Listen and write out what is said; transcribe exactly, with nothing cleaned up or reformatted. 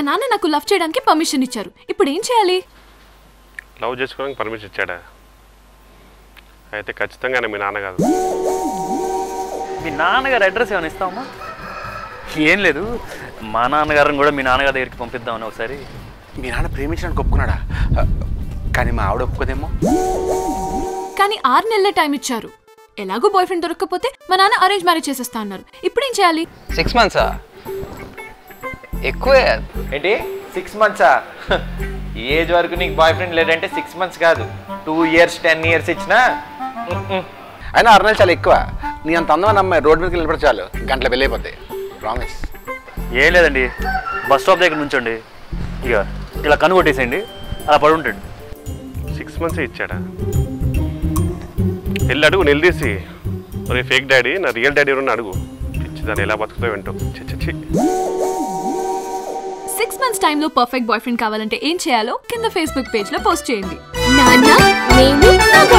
మా నాన్న నాకు లవ్ చేయడానికి పర్మిషన్ ఇచ్చారు. ఇప్పుడు ఏం చేయాలి? లవ్ చేసుకోవడానికి పర్మిషన్ ఇచ్చాడా? అయితే ఖచ్చితంగానే మీ నాన్న కాదు. మీ నాన్నగారు అడ్రస్ ఏమైనా ఇస్తామా? ఏం లేదు, మా నాన్నగారిని కూడా మీ నాన్నగారి దగ్గరికి పంపిద్దామని. ఒకసారి మీ నాన్న ప్రేమించడానికి ఒప్పుకున్నాడా? కానీ మా ఆవిడ ఒప్పుకోదేమో. కానీ ఆరు నెలల టైం ఇచ్చారు. ఎలాగో బాయ్ ఫ్రెండ్ దొరకకపోతే మా నాన్న అరేంజ్ మ్యారేజ్ చేసేస్తా అన్నారు. ఇప్పుడు ఏం చేయాలి? సిక్స్ మంత్సా? ఎక్కువే ఏంటి సిక్స్ మంత్సా? ఈ ఏజ్ వరకు నీకు బాయ్ ఫ్రెండ్ లేదంటే సిక్స్ మంత్స్ కాదు, టూ ఇయర్స్ టెన్ ఇయర్స్ ఇచ్చినా. అయినా ఆరు నెలలు చాలా ఎక్కువ. నీ అంత అందమైన అమ్మాయి రోడ్ మీదకి వెళ్ళిపోతే చాలు, గంటలు వెళ్ళైపోతాయి. ప్రామిస్. ఏం లేదండి, బస్ స్టాప్ దగ్గర నుంచండి, ఇక ఇలా కన్ను కొట్టేసేయండి, అలా పడి ఉంటాడు. సిక్స్ మంత్స్ ఇచ్చాడా? వెళ్ళి అడుగు, నిలదీసి మరి ఫేక్ డాడీ నా రియల్ డాడీ ఎవరన్నా అడుగు. పిచ్చి దాన్ని ఎలా బతుకుతో వింటావు. చిచ్చి. సిక్స్ మంత్స్ టైంలో పర్ఫెక్ట్ బాయ్ ఫ్రెండ్ కావాలంటే ఏం చేయాలో కింద ఫేస్బుక్ పేజ్లో పోస్ట్ చేయండి.